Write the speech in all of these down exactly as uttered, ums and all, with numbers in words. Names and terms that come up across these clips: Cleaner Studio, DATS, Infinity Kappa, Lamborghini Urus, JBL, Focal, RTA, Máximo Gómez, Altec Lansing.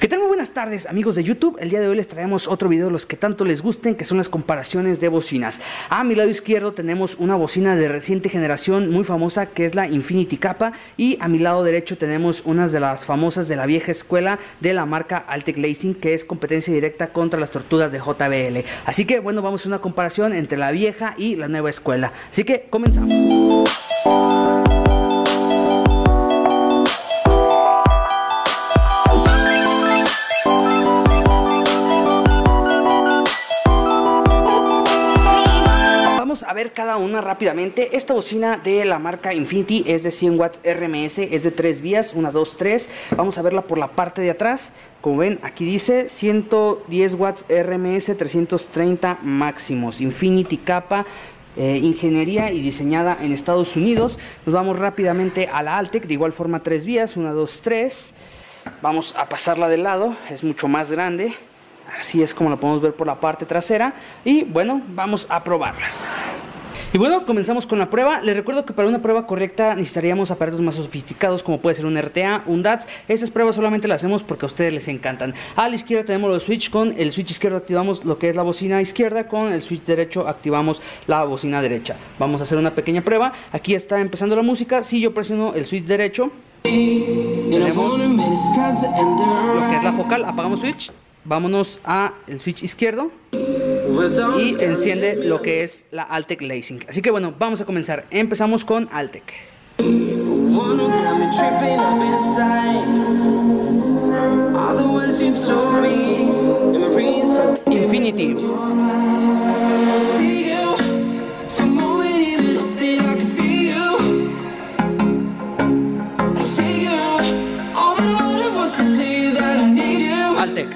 ¿Qué tal? Muy buenas tardes, amigos de YouTube. El día de hoy les traemos otro video de los que tanto les gusten, que son las comparaciones de bocinas. A mi lado izquierdo tenemos una bocina de reciente generación muy famosa, que es la Infinity Kappa, y a mi lado derecho tenemos unas de las famosas de la vieja escuela de la marca Altec Lansing, que es competencia directa contra las tortugas de J B L. Así que bueno, vamos a una comparación entre la vieja y la nueva escuela. Así que comenzamos. A ver cada una rápidamente. Esta bocina de la marca Infinity es de cien watts R M S, es de tres vías, una, dos, tres. Vamos a verla por la parte de atrás. Como ven, aquí dice ciento diez watts R M S, trescientos treinta máximos. Infinity Kappa, Eh, ingeniería y diseñada en Estados Unidos. Nos vamos rápidamente a la Altec, de igual forma tres vías, una, dos, tres. Vamos a pasarla de lado, es mucho más grande. Así es como la podemos ver por la parte trasera. Y bueno, vamos a probarlas. Y bueno, comenzamos con la prueba. Les recuerdo que para una prueba correcta necesitaríamos aparatos más sofisticados, como puede ser un R T A, un D A T S. Esas pruebas solamente las hacemos porque a ustedes les encantan. A la izquierda tenemos los switch. Con el switch izquierdo activamos lo que es la bocina izquierda, con el switch derecho activamos la bocina derecha. Vamos a hacer una pequeña prueba. Aquí está empezando la música. Si yo presiono el switch derecho, tenemos lo que es la focal. Apagamos switch, vámonos a el switch izquierdo y enciende lo que es la Altec Lansing. Así que bueno, vamos a comenzar. Empezamos con Altec. Infinity. Altec. Infinity. Altec.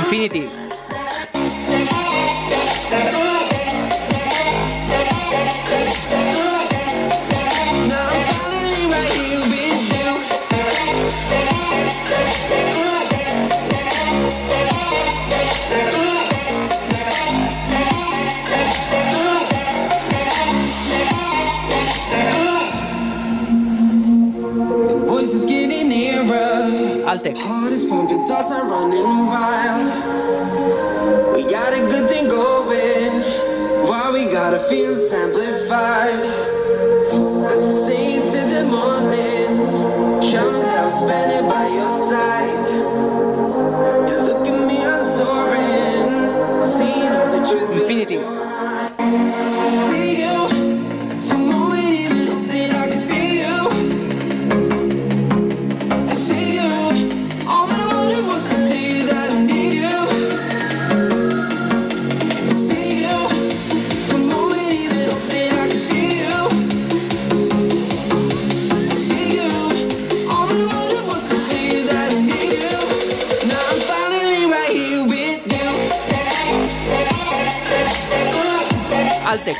Infinity. Altec.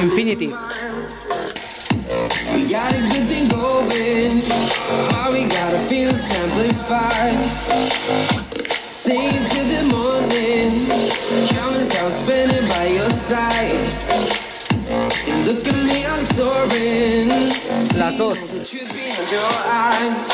Infinity. We got a good thing going. Now we gotta feel amplified. Sing to the morning. Countless hours spending by your side. And look at me, I'm soaring. Seeing all the truth behind your eyes.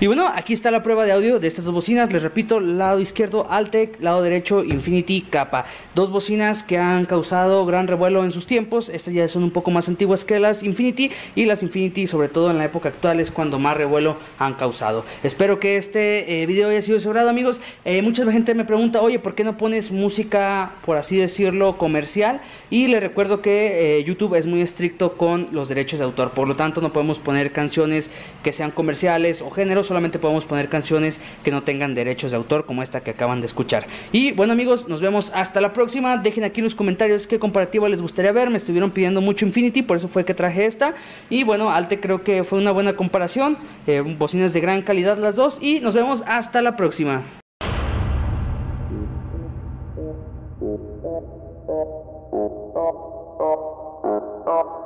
Y bueno, aquí está la prueba de audio de estas dos bocinas. Les repito, lado izquierdo Altec, lado derecho Infinity Kappa. Dos bocinas que han causado gran revuelo en sus tiempos. Estas ya son un poco más antiguas que las Infinity, y las Infinity, sobre todo en la época actual, es cuando más revuelo han causado. Espero que este eh, video haya sido de su agrado, amigos. Eh, mucha gente me pregunta, oye, ¿por qué no pones música, por así decirlo, comercial? Y les recuerdo que eh, YouTube es muy estricto con los derechos de autor. Por lo tanto, no podemos poner canciones que sean comerciales o géneros. solamente podemos poner canciones que no tengan derechos de autor, como esta que acaban de escuchar. Y bueno amigos, nos vemos hasta la próxima. Dejen aquí en los comentarios qué comparativa les gustaría ver. Me estuvieron pidiendo mucho Infinity, por eso fue que traje esta. Y bueno, Altec creo que fue una buena comparación, eh, bocinas de gran calidad las dos. Y nos vemos hasta la próxima. Oh.